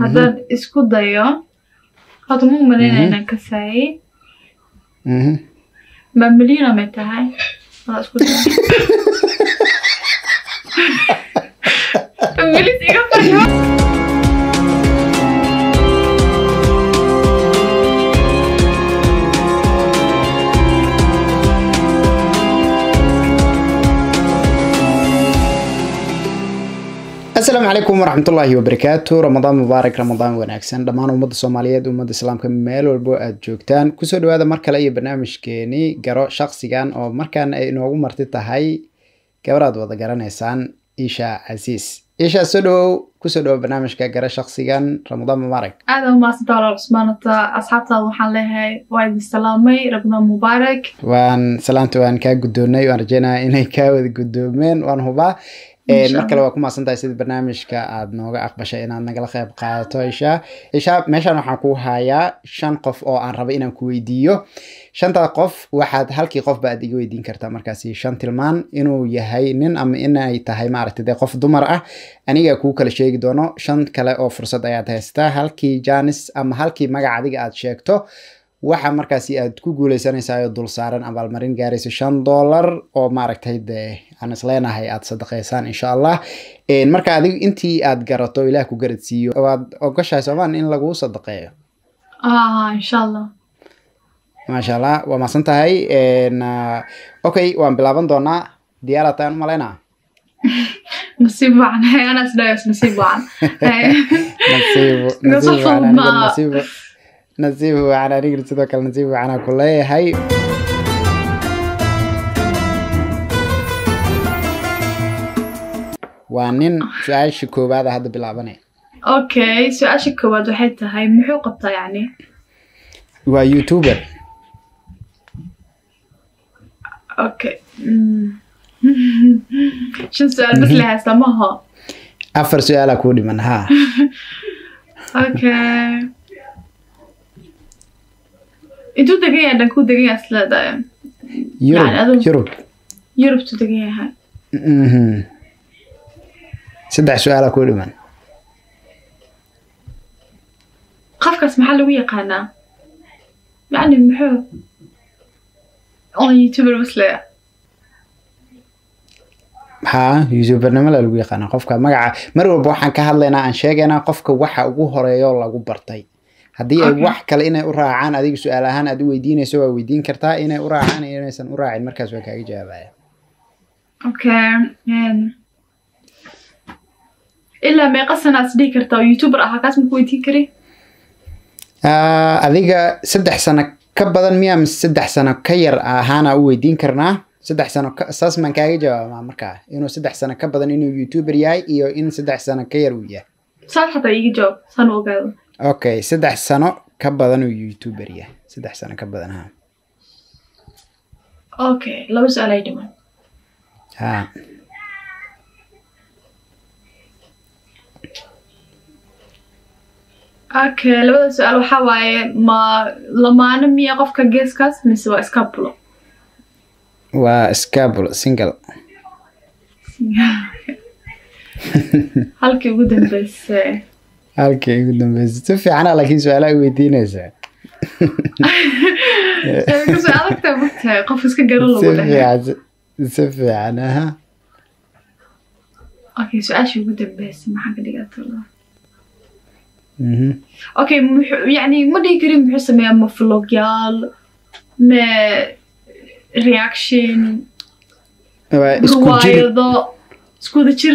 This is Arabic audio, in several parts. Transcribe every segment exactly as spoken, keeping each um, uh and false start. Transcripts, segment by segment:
haddaan isku dayo hada mu maleynaa inaan ka saay mhm ma maleynaa ma tahay wala isku dayo familie iga faryo السلام عليكم ورحمة الله وبركاته. رمضان مبارك، رمضان وناكسن دمان ومد الصوماليات ومد السلام كميل والبو أدجوكتان كسود هذا مركل أي برنامج كيني جراء شخصي كان أو مركان أي نوع مرتبطة هاي كوراد وضع جران إنسان إيشا عزيز إيشا سلو كسود برنامج كجراء شخصي كان رمضان مبارك. هذا ما سطار عثمان تا أصحاب طالوحان لها وعيد السلامي رمضان مبارك. وان سلامت وان كجدوني وأرجينا إني كاود جدومين وان هو marka lawa kuma santaa sidii barnaamijka aad nooga aqbashay inaad naga qayb qaadato isha isha meeshan waxaan ku hayaa shan qof oo aan rabay inaan ku weydiiyo shanta qof waxaad halkii qof baad iga weydiin kartaa markaasi shan tilmaan inuu yahay nin ama inay tahay maartay qof dumar ah aniga ku kala sheegi doono shan kale oo fursad ayaad haystaa halkii Janice ama halkii magacadiga aad sheegto waxa markaasi aad ku guuleysanaysaa dul saaran abaalmarin gaaraysa shan dollar oo maaragtay aan isleenahay aad sadaqaysan insha Allah in marka adigu intii aad garato Ilaah ku garadsiyo waad ogashahay Soomaan in lagu sadaqeeyo ah insha Allah ma sha Allah wa ma santahay in okay waan bilaaban doonaa diyaaratan malena نصيب عنها انا سدايس نصيب عن نصيب نصيب نزيبه على رجل صدق نزيبه على كلها هاي وانين سؤال شكوى هذا هذا بالعبني أوكي سؤال شكوى هذا حتى هاي محوقة يعني ويوتيوبر أوكي شو السؤال بس لها سماها أفر سؤال أكون منها أوكي إنتو دقيقة أنا كود دقيقة أصلا ده يعني يوروب يوروب تو دقيقة هاي أمم سبع سؤال كل من خاف كاس محلوية قناة يعني محب أنا يوتيوبر وصلة ها يوتيوبر نملا لوية قناة خاف كا مرة مرة بروح عنك هلا أنا عن شيء أنا خاف كا واحد وجوه ريال أو برتاي هدي أي واحد كلا إنا أراعان هديك سؤالهان هدو ويدين يسوي ويدين كرتا إنا أراعان إنا سن أراعي المركز وكاي جابه. أوكي. إلا ما قصنا صديق كرتا يوتيوبر أحكاس مكويتين كري. آه هديك سدح سنة كبدن مية من سدح سنة كير هانا ويدين كرنا سدح سنة أساس من كاي جابه مع مركا إنه سدح سنة كبدن إنه يوتيوبر ياي إيو إن سدح سنة كير وياه. صار حتى يجي جاب سنة وقال. أوكي سدح سنة كبدن ويوتيوبرية سدح سنة كبدنها. أوكي لو سألي دمان. ها. أوكي لو سألوا حواي ما لما أنا ميقف كجيس كاس مسوا إسكابلو. وإسكابلو سينجل. هل كودن بس. أوكي قدام بس تفي عنا لكن سؤالك ويدينا زين. سؤالك تبغى قفز كجرلو ولا؟ تفي تفي عناها. أوكي سؤال شو قدام بس ما حد يقدر الله. أمم. أوكي يعني ما يقدرين بحسب ما هم فلوجيال ما رياكشن. وايضا سكودتشر.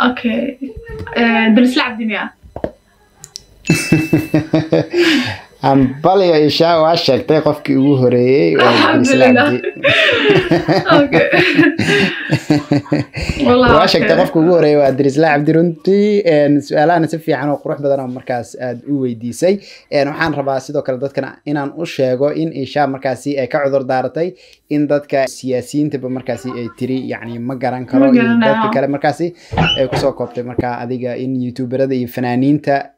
اوكي درس لعب دمياء أم بالي عيشة وعشر تقف كأوهري. الحمد لله. أوكي. والله. وعشر تقف كأوهري وأدرس لاعب درونتي. السؤال أنا سفي عنه قروح بدرنا مركز أدوي دي سي. نحن رباعسي ده كردت كنا إن عن أشياء إن عيشة مركزي كعذر دارتي إن ده كسياسيين تبقى مركزي تري يعني ما جرّن كرو إن ده كلام مركزي كسر قبل مركز أديجا إن يوتيوبر ده فنانين تا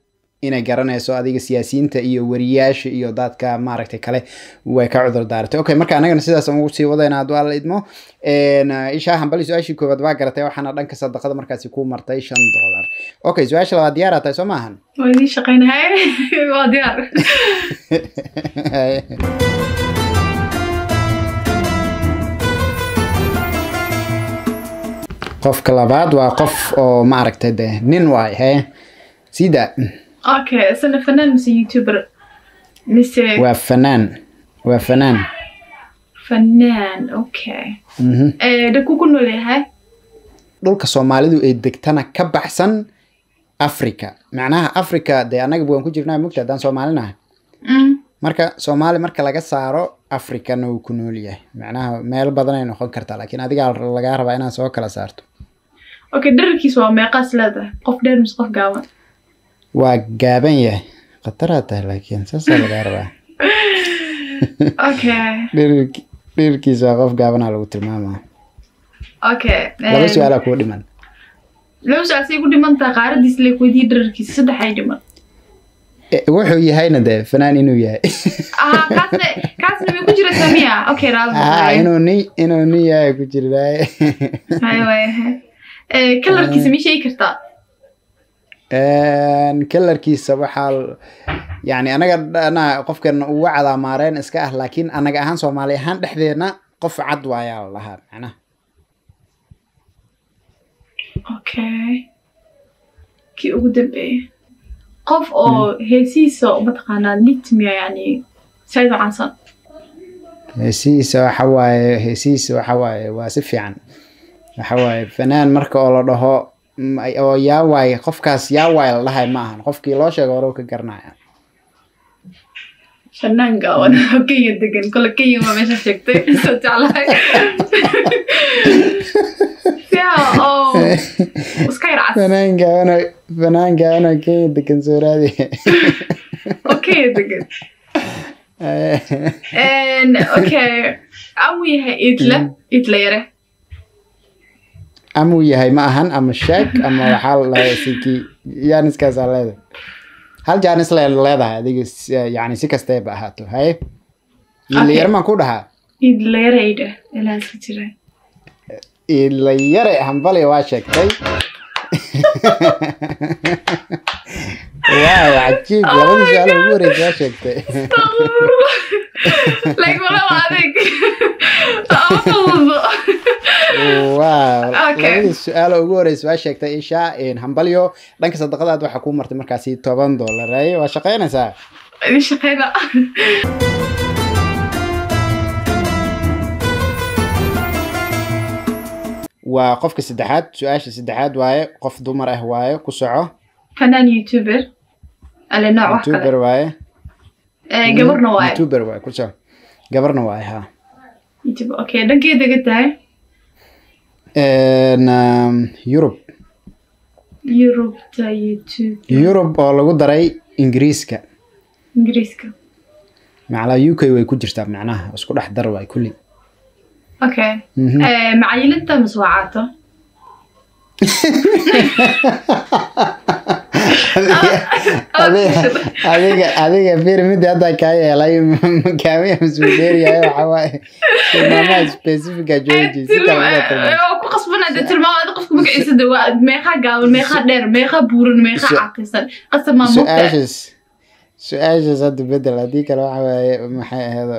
إن جرّنا سو أديك سياسينته إيو ورياش إيو داد كا معركتك كله وكعذر دارته أوكي مركا أنا جنسيدا سموسي وضعنا دوا على إدمو إن إيش هم بالي زواج يكون بدوا جرته وحنا رنك صدق هذا مركز يكون مرتايشان دولار أوكي زواج لا ديارة تيسو معهن ويني شقين هاي وديار قف كلابات وقف أو معركته ده نينواي هاي سيدا اوكي انا فنان مس يوتيوبر مس وفنان وفنان فنان اوكي ايه دكو كنو لهاي دولك سوماليدو اي دغتنا كبخسن افريكا معناها افريكا دي انغ بوان كو جيرنا مكتا دان سومالينا ام marka Soomaali marka laga saaro Afrika noo ku nool yahay macnaha meel badan ay noqon kartaa laakiin adiga laga rabaa inaad soo kala saarto okay dherkiisu waa meeqas leedahay qof dheer mis qof gaaban waa gaaban yahay qatara tahay laakiin saas laga rabaa okay dherki dherkiisu waa qof gaaban lagu tilmaamaa okay laba su'aal ku dhiman laba su'aal si ku dhiman ta qaaradiis leey ku dii dherkiisa saddex ay dhiman wuxuu yahayna de fanaan inuu yahay ah kaasna kaasna ma ku jira samiya okay raad ah inuu ni inuu ni yahay ku jira hay way eh kalarkiisa ma shay kartaa een kalarkiisa waxa yani anaga ana qofkan uu wacada maareen iska ah laakiin anaga ahaan Soomaali ahaan dhexdeena qof cad waaya lahaa macna okay ki ugu dambeeyay قف أو هسيسة بتقنا نتمية يعني سيد عنصر هسيسة حواي هسيسة حواي واسف يعني حواي فنان مركب الله ده أو يا واي قف كاس يا واي الله معهن قف كيلاش جاروك الجرناء شنان جوان أوكي يدقن كل كي يوم ما شفتك صوت على يا أو وسكير عس فنان جوان فنان جوان أوكي يدقن سورادي أوكي يدقن إن أوكي أموي هاي إتلا إتلا يره أموي هاي ما هن أم الشك أم الحال لا يسكي يانس كاس على هذا هل جانس لا لا هذا يعني سكستة بحاته هاي اللي يرمى كودها اللي يريده لا سكتيره اللي يري هم بالي واشك هاي واو عجيب لو مش على وجهك واشك لايك ولا عادك واو اوكي السؤال ugu horeysa waa sheegtay isha in hambalyo dhanka sadaqadaad waxa ku martay markaasi toban dollar ay waa shaqeynaysaa in shaqeyna waa qofka saddexaad su'aasha saddexaad waaye qof dumar ah waaye ku soco fanaan youtuber ala nooc wax youtuber waaye ee gabarna waaye youtuber waaye ku soco gabarna waaye ha youtube okay dhankeeda gataay in Europe Europe ta YouTube Europe oo lagu daray Ingiriiska Ingiriiska macallay U K way ku jirtaa macnaha isku dhex dar way kulli okay ee macayilinta maswaacato adiga adiga pyramid hadda ka yeelay magaalada Missouri ayaa waxa waa specific Georgia sida oo ku qasbanada tilmaamada qofku magaciisa dawaa meeqa gaaban meeqa dheer meeqa buuran meeqa caqiisan qasama ma muuqda su'aasha sad bedel hadii kala waxa waa maxay ahada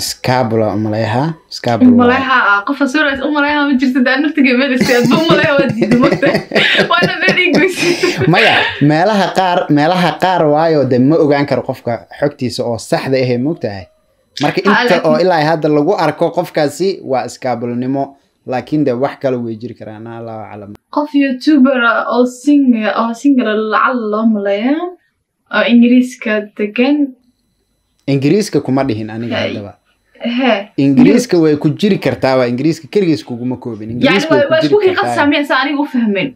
سكابولا أملاها سكابولا أملاها قف صورة أملاها من جرس ده نرتج مالس يا بملاها ودي دموت وأنا بريج بس مايا مالها قار مالها قار وايو دم أوجان كرقفك حكتي سو صح ذا إيه موتة مركي أنت أو إلا هذا اللي جو أركو قفك سي وسكابولا نمو لكن ده وحكة لو يجري كرنا لا علم قف يوتيوبر أو سينج أو سينجر العلا أملاها أو إنجليز كتكن إنجليز ككمادهين أنا قاعد ها إنجليز كوي كجري كرتاوا إنجليز ككريس كوجما كوبين إنجليز كوي يعني وش ممكن قصة مين ساني وفهمين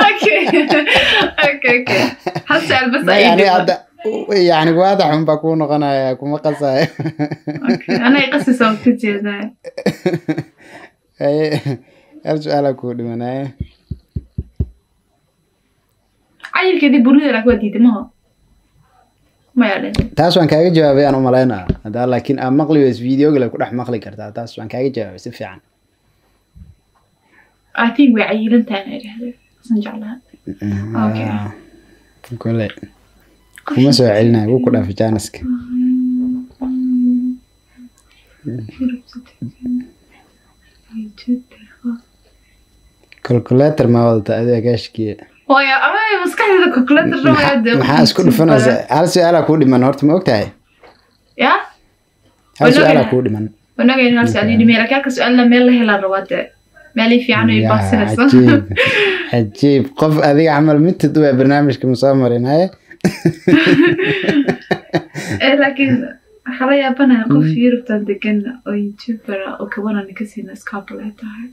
أوكي أوكي أوكي حسأل بس يعني هذا يعني واضح هم بكون غناء كم قصة أوكي أنا قصة صوتي هذا إيه أرجع لك كود مناي عيل كذي برودة لك وديت ما taas waan kaaga jawaabay aan u maleynaa hadaa laakiin aan maqli wees video galay ku dhax maqli kartaa taas waan kaaga jawaabay si fiican aati way ayilin taanay san jaclaa okay kulay kuma soo celinaa ugu dhaaf jaanaska calculator ma wadataa adeegashkii ويا أمي مسكين ذا كوكلات الرواية ده. محاس كل فنزة. هل سؤالك ودي من هرت موقتها؟ يا. هل سؤالك ودي من؟ ونقول هل سؤالي دي ميرك ياك سؤالنا ميل هلا الرواية ده. مالي في عنو يبصر أصلا. عجيب قف أذي عمل مت دوي برنامج كمصامرين هاي. لكن حرية بنا قف يربط دكان أو يوتيوبر أو كمان نكسي ناس كابلة تاعي.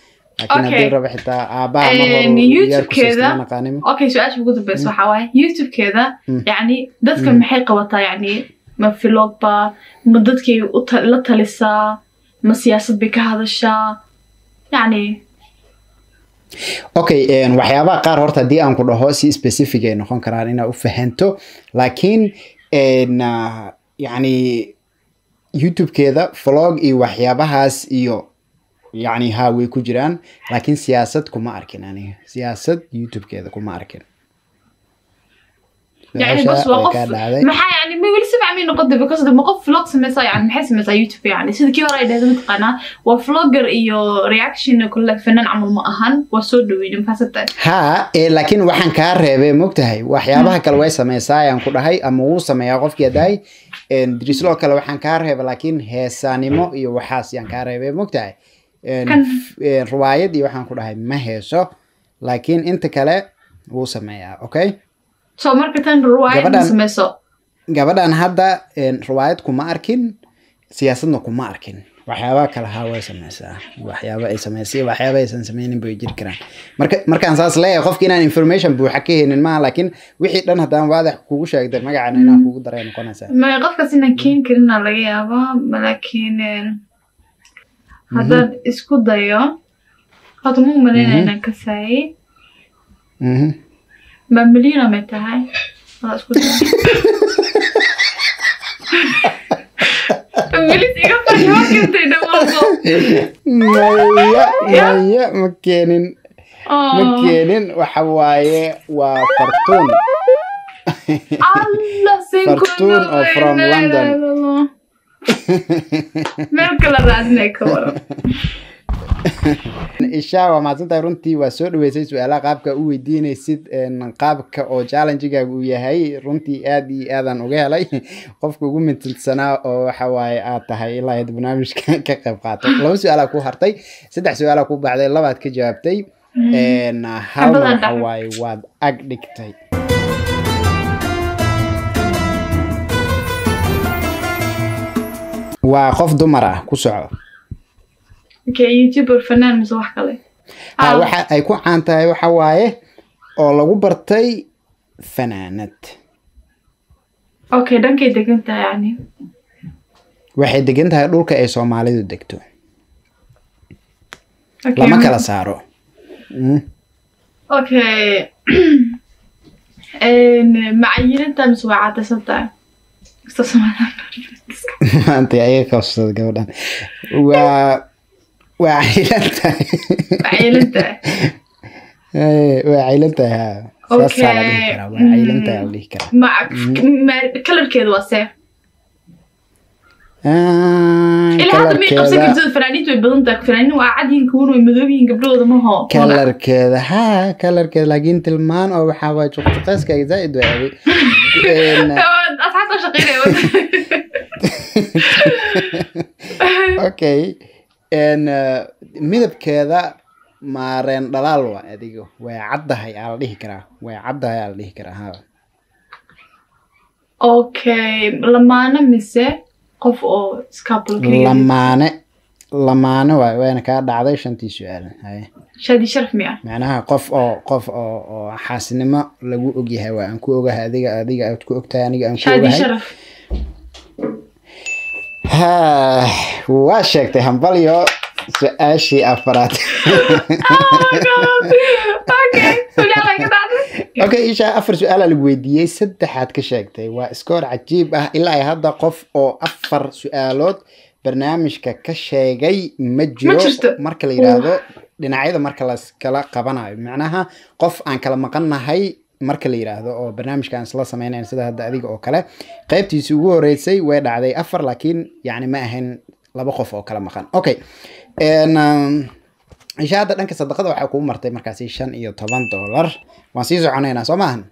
لكن هذي الربع حتى أبا ما يوتيوب كذا أوكي شو أش بقول بس وحواه يوتيوب كذا يعني دتك محيقة وطا يعني ما في لوبا مدتك يقط لطها لسا ما سياسة بك هذا الشيء يعني أوكي إن وحيا بقى قرار تدي أن كل هوسي سبيسيفيك إنه خن كرارينا وفهنتو لكن إن يعني يوتيوب كذا فلوج إيه وحيا بهاس إيو يعني هاوي كجران لكن سياستكم ما أركن يعني سياسة يوتيوب كذا كم ما أركن يعني بس وقف ما حا يعني ما يقول سبع مين نقدم بقصد مقف فلوكس مثلا يعني نحس مثلا يوتيوب يعني سيد كيف رأي لازم تقنع وفلوجر إيو رياكشن كلك فنان عمل مأهن وصدوي نمفسدت ها إيه لكن واحد كاره بمكتهي وحيا بها كلويسة مثلا يعني كل هاي أموسة ما يقف كداي ندرس له كلو واحد كاره ولكن هي سانيمو إيو حاس يعني كاره بمكتهي كان رواية دي وحنا كلها مهيسة لكن أنت كلا وسميها أوكي؟ سو مركتان رواية وسميسة. جابنا هذا رواية كماركين سياسنا كماركين وحياة كلها وسميسة وحياة سميسة وحياة سميسين بيجير كلام مرك مركان صار لا يخاف كنا information بوحكيه إن ما لكن وحيد لنا هذا واضح كوش أقدر ما قعدنا كوقدر يعني قناصة. ما يخاف كسينا كين كنا لقيه أبا لكن هذا إسكو ضيّا هذا مو ملينا أنا كسائي بملينا متى هاي هذا إسكو بمليت إيقاف الحوار كنت دماغه ميا ميا مكينين مكينين وحواية وفرتون فرتون أو from London مالك لا رأسناك ولا. إشاء وما زلت رنتي وسود ويسوس ولا قابك أو دين سيد نقابك أو challenge جو يهاي رنتي أدي أذن وجه لي قفك وجو من ثلاث سنة أو حوالي أتهاي الله يدبنا مش كقبقات لو سؤالك وحرتي سدح سؤالك وبعد الله بعد كجابتي إن هذا حوالي واد أقدكتي وقف دمرة كسعة. كيوتيوبر فنان مسوح كله. آه وح يكون عن تاي وحوايه الله وبرتاي فنانت. أوكي ده كي دقنتها يعني. واحد دقنتها لول كأي سو مالي دكتور. لما كلا سعره. مم. اوكي ان معينة مسوي عادة سنتين انت ايه قصة جودا و وعائلتها وعائلتها ايه وعائلتها اوكي وعائلتها وليه كلام معك كلر كذا واسع آه كلر كذا قصة كذا فرانيت وبضنتك فرانين وقاعدين كونوا مذوبين قبلوا ضمها كلر كذا ها كلر كذا لقين تلمان أو حواج وقتاس كذا زائد وعبي أصحاب شقيرة أوكي إن مذب كذا ما رين ضلالوا أديجو وعدها يعليه كره وعدها يعليه كره هذا أوكي لما أنا مسه قف أو سكابل كريم لما أنا لما أنا وأنا كذا عادي شنتي سؤال هاي شادي شرف مياه معناها قف أو قف أو أو حاسين ما لجو أجيها وأنكو أجها أديجا أديجا أتكو أكتاني أنكو شادي شرف ها واشكت همبليو سأشي أفراد. أوكي سؤال كذا. أوكي إيش أفر سؤال الودية ستة حد كشكتي وسكور عجيب إلا هذا قف أو أفر سؤالات برنامج ككشجي مجرو مركل يرادو لنعيد مركل كلا قبنا معناها قف عن كلام قلنا هاي مركل يرادو أو برنامج كان صلاة سمعنا إن سده هذا ذيك أو كلا قيبتي سووه رئيسي ويدع ذي أفر لكن يعني ما هن لابا قف أو كلام خان أوكي إن إيش هذا لأنك صدقت وحكوم مرتي مركزي شن إيو طبعاً دولار وسيزو عنينا سماهن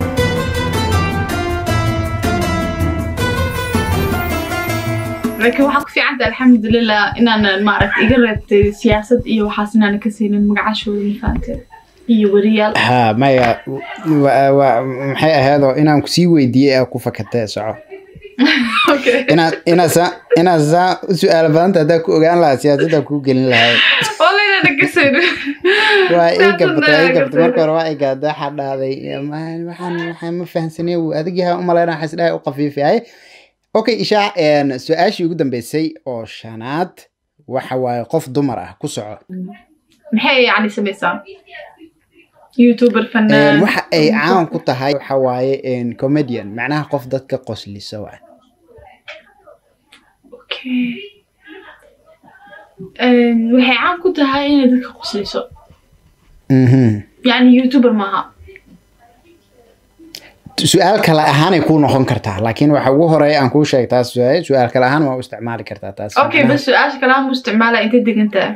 لكن وحق في عدة الحمد لله إن أنا ما عرفت إجرت سياسة إيو حاسين أنا كسين المقعش والمفاتيح إيو ريال ها ما يا ومحقق هذا إنا كسيوي دي أكو فكتة ساعة أوكي إنا إنا سا إنا سا سؤال بنت هذا كوجان لا سياسة هذا كوجين لا والله أنا كسر وإيه كبت إيه كبت مركب رواي كذا حد هذا ما ما ما ما فهم سني وهذا جهة أمال أنا حس لها وقفي فيها أوكي إشاع إن سؤال شو قدم بسي أو شنات وحوي قف دمرة كسرة محي يعني سميسا يوتيوبر فنان وح أي عام كنت هاي وحوي إن كوميديان معناها قف ضدك قص اللي سوا أوكي إن وح عام كنت هاي إن ضدك قص اللي سوا أمم يعني يوتيوبر معها سؤال كلا أهان يكون نخون كرتاه لكن وحوه رأي أنكو شيء تاس سؤال سؤال كلا أهان ما استعمال كرتاه تاس أوكي بس سؤال كلا أهان مستعمله أنت دق أنت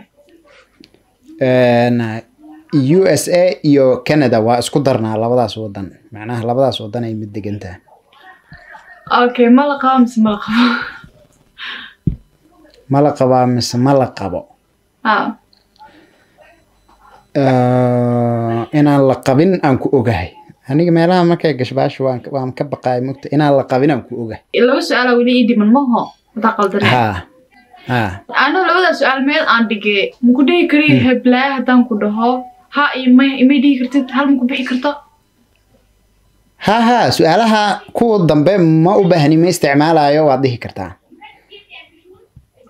إن يو إس إيه iyo Canada waa isku darnaa labadaas wadan macnaha labadaas wadan ay mid degan tahay okay ma la qabo mise ma la qabo ma la qabo mise ma la qabo ah inaan la qabin aan ku ogahay aniga meelaha markay gashbaash waan waan ka baqay mugta inaan la qabin aan ku ogahay ilaa su'aalo wali idi man maho taqal dar ha ha ana labada su'aal meel aan dhigay muku dhigi kariyo heblaha hadan ku dhaho ها إما إما دي كرتت هل ممكن بحي كرتا ها ها سؤالها كو الضمبة ما أبهني ما استعمالها يو عضيه كرتا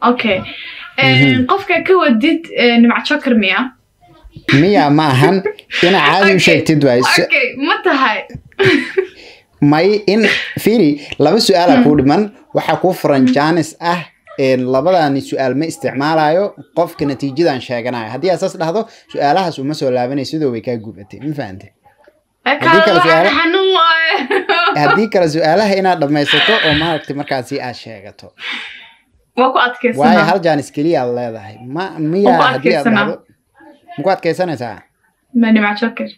أوكي قفك كو ديت نمع شكر ميا ميا ما هن أنا عادي وشيك تدوي أوكي متى هاي ماي إن فيري لما سؤالها كود من وحكو فرنجانس أه labadani su'aal ma isticmaalayo qofka natiijadan sheeganayo hadii asaas dhahdo su'aalahaas uma soo laabanay sidoo way ka gubatay ma fahanteen hadii kala su'aalaha inaad dhamaysato oo maaragtay markaas aad sheegato waa ku adkeysanaa waa hal jaanis kaliya leedahay ma miya hadii aad dhahdo muku adkeysanaysaa ma nimca joker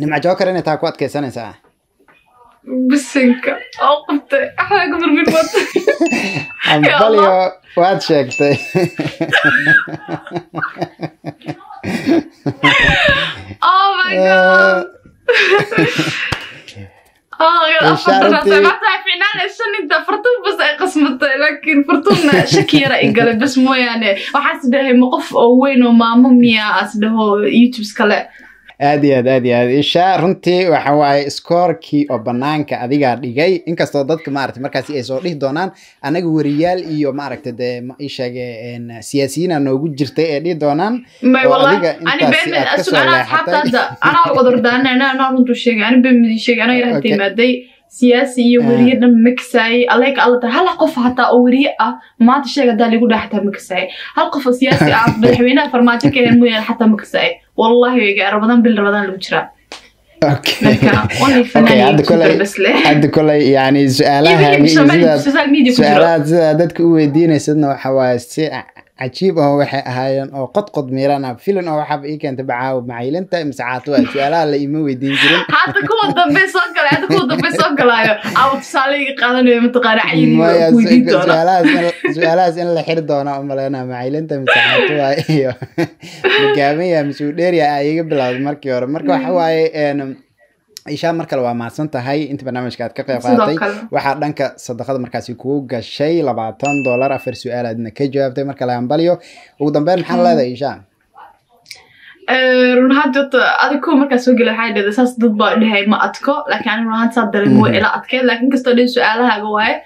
nimca joker inay taa ku adkeysanaysaa بسنكة أوقفت أحلى قبر من وطن عمبالي واد شاكتي أوه ماي جاد أوه يا أفضل ما تعرفين أنا شنو ده فرطون بس قسمت لكن فرطون شكيرة إنقلب بس مو يعني وحاسبه موقف وين وما مميا أصله يوتيوب سكلا aad iyo aad aad iyo aad insha runtii waxa way scorekii oo banaanka adiga dhigay inkastoo dadka ma aragtay markaas ay soo dhig doonaan anaga wariyal iyo ma aragtay ay sheegeen siyaasiyiin noogu jirtay ay dhig doonaan adiga intaas aad ka soo leexatay ana wadardaan ana ana runtu sheegay ana bimidi sheegay ana yaraahtay maday سياسي ورينا مكساي عليك الله ترى هلا قف حتى أوريقة ما تشيء قدر اللي يقول حتى مكساي هل قف سياسي عم بالحوينا فرماتي كان مو حتى مكساي والله يجي رمضان بالرمضان المشرع أوكي أوكي عند كل عند كل يعني سؤالها سؤالات زادت كودينا سيدنا حواس عجيب هو هاي أو قد قد ميرانا فيلن أو حب إيه كان تبعه معيلن تام ساعات وقت ولا لا يموي دين جرين حتى كود دبي سكر حتى كود دبي سكر هاي أو تصلي قانون متقارعين ويدين جرين زعلاز زعلاز إن الحير دونا أملانا معيلن تام ساعات وهاي مجامية مسؤولية هاي قبل مركور مركور حواي إن إيشا مركل وماسنت هاي أنت برنامج كات كقيا فاتي واحد لانك صدق هذا مركز يكوج شيء لبعضان دولار أفر سؤال أدنى كجواب ده مركل عم باليو وضمن محل هذا إيشا رونها جت أذكر مركز سوق الحياة ده ساس ضد بقى ما أتكو لكن رونها تصدر المو إلى أتكو لكن كستودي سؤالها جواي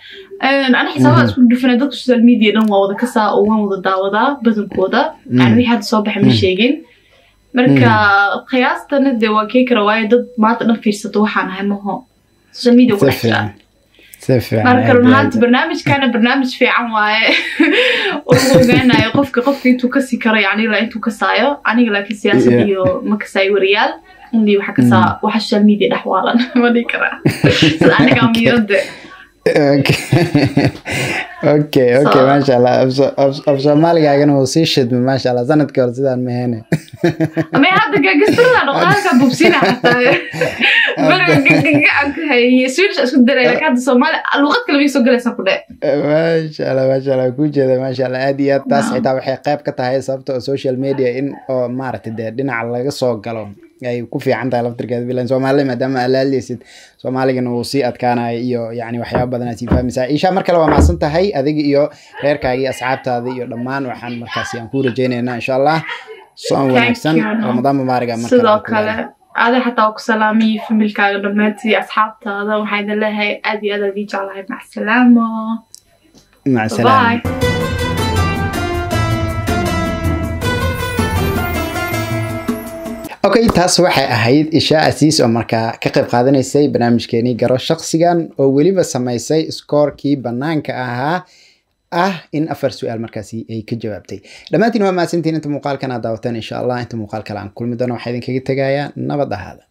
أنا حسابها سوق دفنادات السوشيال ميديا ده ووضع كسا أوهم وضع داوضة بزن كودا يعني واحد صباح مشيجين مركا قياس تند وكيك رواية ضد ما تنفير سطوحة أنا همهم السوشيال ميديا وكل حاجة. مركا رونهات برنامج كان برنامج في عمواه وقلنا يقف قف توكسي كري يعني لا توكسايا يعني لكن السياسة ديو مكساي وريال اللي وحكسا وح السوشيال ميديا أحوالا ما ذكره. أنا قام يرد. اوكي اوكي ما شاء الله ابصر مالك عاجن وصيشد ما شاء الله زنت كورسيدا المهنة ما هذا كاجسترنا نقالك بوبسينا حتى هي سويش اسكت دري لك هذا الصومال اللغات كلهم يسوق لسان كله ما شاء الله ما شاء الله كوجة ما شاء الله هذه التاسعة تبع حقاب كتاعي صابته السوشيال ميديا إن أو ما رت دينا على الصوق قالهم أي كوفي عندها لفترة كذا الصومالي ما دام قلالي ست الصومالي كان وصيت كان إيو يعني وحياة بدنا تيفا مساء إيش مركل وما صنت هاي أذيك إيو غير كاي أصعبت هذه لمان وحن مركزي أنكور جينا إن شاء الله صوم ونكسن رمضان مبارك مركل هذا حتى وكسلامي في ملكا لماتي أصحابتي هذا وحيد الله أدي هذا فيديو على مع السلامة مع السلامة باي. اوكي تاس waxay ahayd isha asiis oo markaa ka qayb qaadanaysay barnaamijkeeni garo shakhsigan oo waliba samaysay scorekii banaanka ahaa ah in afar su'aal markaasi ay ka jawaabtay dhamaantiin waa mahadsantiin inta muuqaalkan aad daawateen insha Allah inta muuqaal kale aan kulmi doono waxaan idinkaga tagayaa nabad ahaada.